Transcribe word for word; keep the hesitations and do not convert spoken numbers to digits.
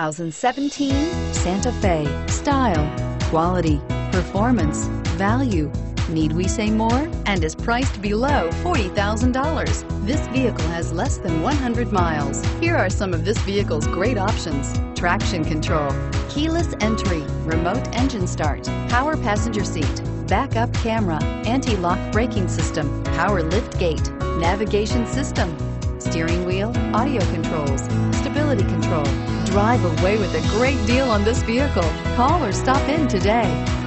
two thousand seventeen Santa Fe. Style, quality, performance, value. Need we say more? And is priced below forty thousand dollars. This vehicle has less than one hundred miles. Here are some of this vehicle's great options: traction control, keyless entry, remote engine start, power passenger seat, backup camera, anti-lock braking system, power lift gate, navigation system, steering wheel audio controls, stability control. Drive away with a great deal on this vehicle. Call or stop in today.